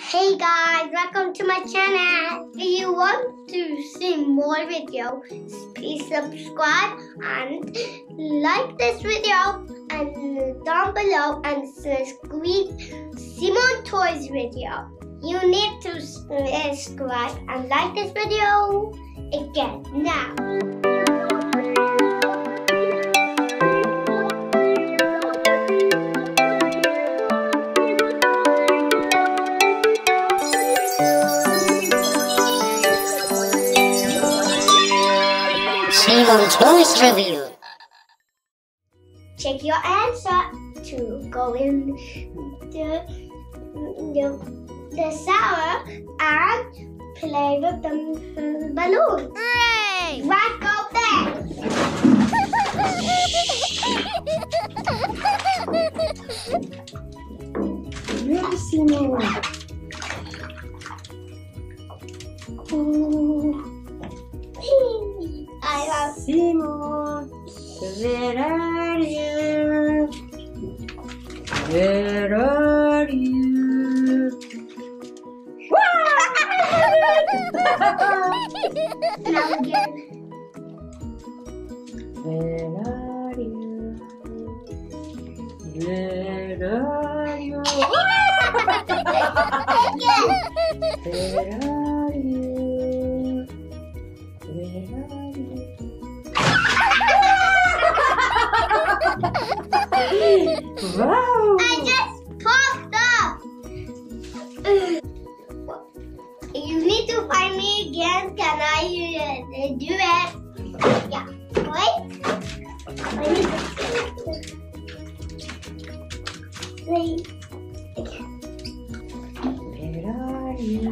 Hey guys, welcome to my channel. If you want to see more videos, please subscribe and like this video and down below and subscribe Simon Toys Review. You need to subscribe and like this video again now. Simon Toys Review. Check your answer to go in the shower and play with the balloon. Hooray! Right, go back! Let me see my one. Simon, where are you? Now again. Where are you? Again. Where are you? Wow! I just popped up! You need to find me again. Can I do it? Yeah. Wait. Where are you?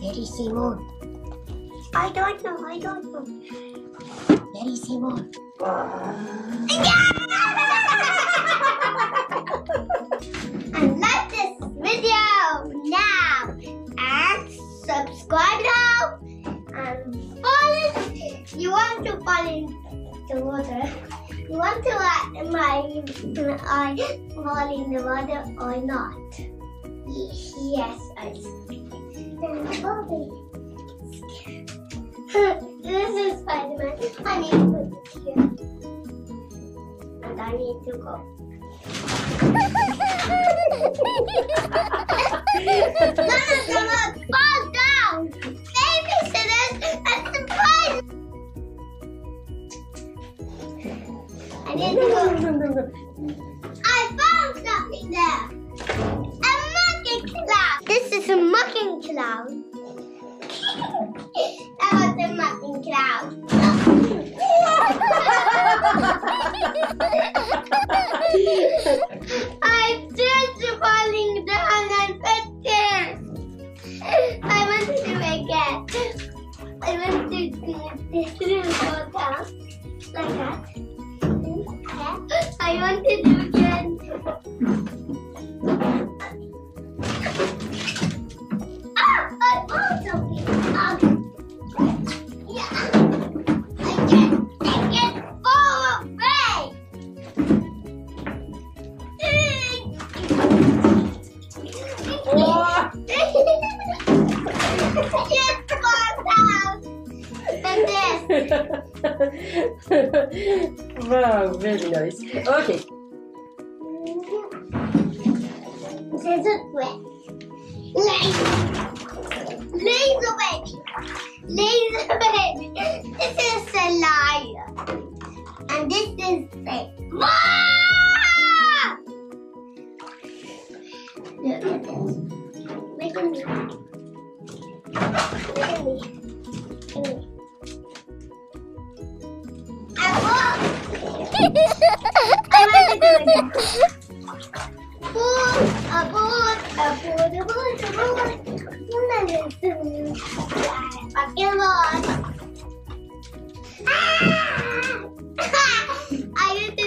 Where is Simon? I don't know. Where is Simon? And like this video now and subscribe now and follow. You want to fall in the water? You want to let my eye fall in the water or not? Yes, I do. This is Spider-Man. I need to put it here. And I need to go. No, fall down! Babysitters and surprise! I need to go. I found something there! A mocking cloud! This is a mocking cloud. That was the mocking cloud. I'm just falling down and petting. I want to do it again. I want to go down like that. I want to do it again. Ah! I found something. Ah! Wow, very nice. Okay. This is wet. Laser baby. This is a liar. And this is fake. Look at this. Look at me. I need to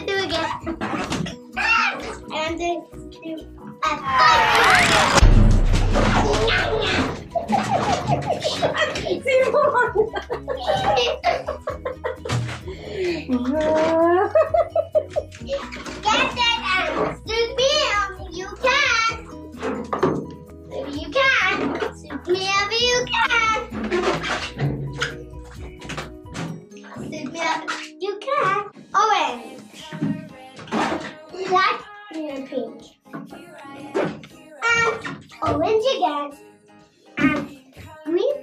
do again. And do a Orange again, and green,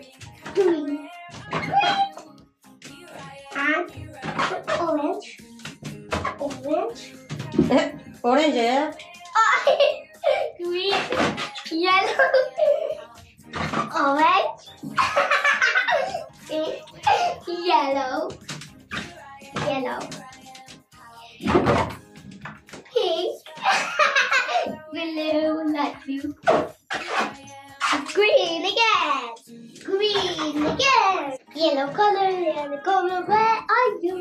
and orange, yeah? Green, yellow, orange, pink, yellow, pink, blue, light blue. Green again! Green again! Yellow color, where are you?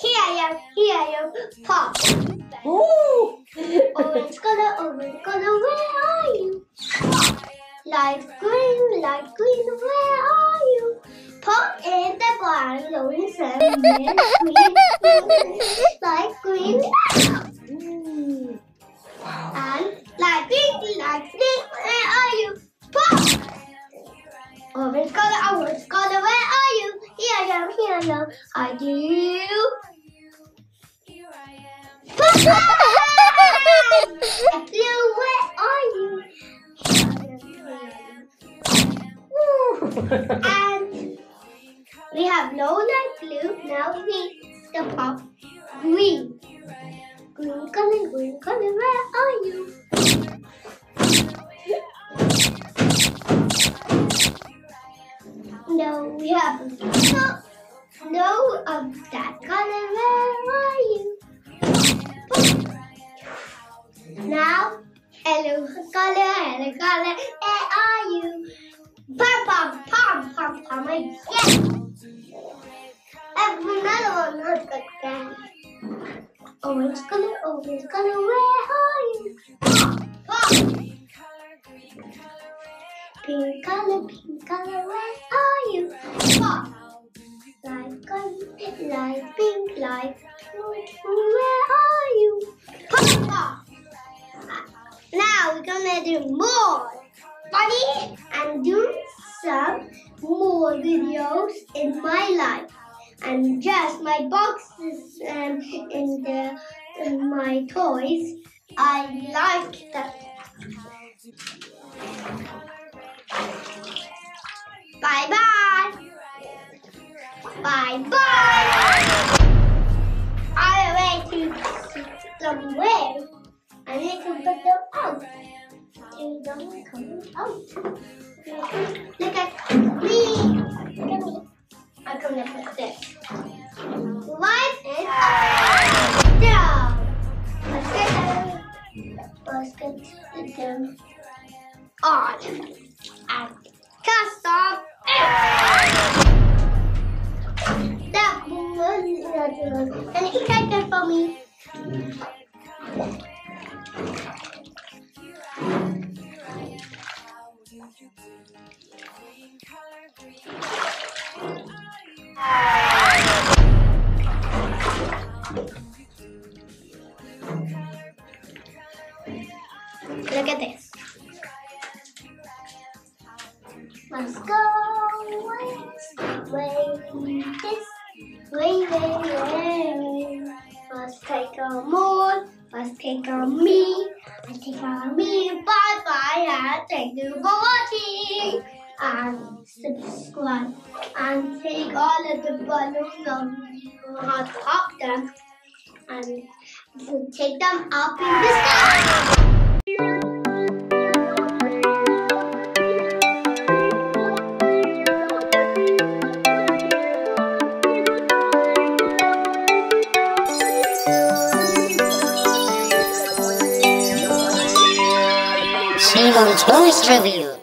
Here I am, pop! Ooh! Orange color, where are you? Pop! Light green, where are you? Pop in the barn, Lauren said, light green, mm. Wow. And light green, where are you? Orange color, where are you? Here I am, I do. Blue, where are you? And we have no light blue, now we step up green. Green color, where are you? No, we have no of that color. Where are you? Now, yellow color, where are you? Pom yes. Another one, not good friend. Orange color, where are you? Pink color, where are you? Pop! Light pink, light blue, where are you? Pop! Pop! Now we're gonna do more funny and do some more videos in my life and just my boxes and in the my toys. I like that. Bye-bye! Bye-bye! I went to somewhere. I need to put them out. They don't come out. Look at me! Look at me. I'm gonna put this. Right and down! Let's get them on. And cast off. That was an excited for me. Look at this. Let's go. Must take our moon, must take on me, and take on me. Bye bye, and thank you for watching. And subscribe and take all of the balloons on you, how to pop them, and take them up in the sky. Simon Toys Review.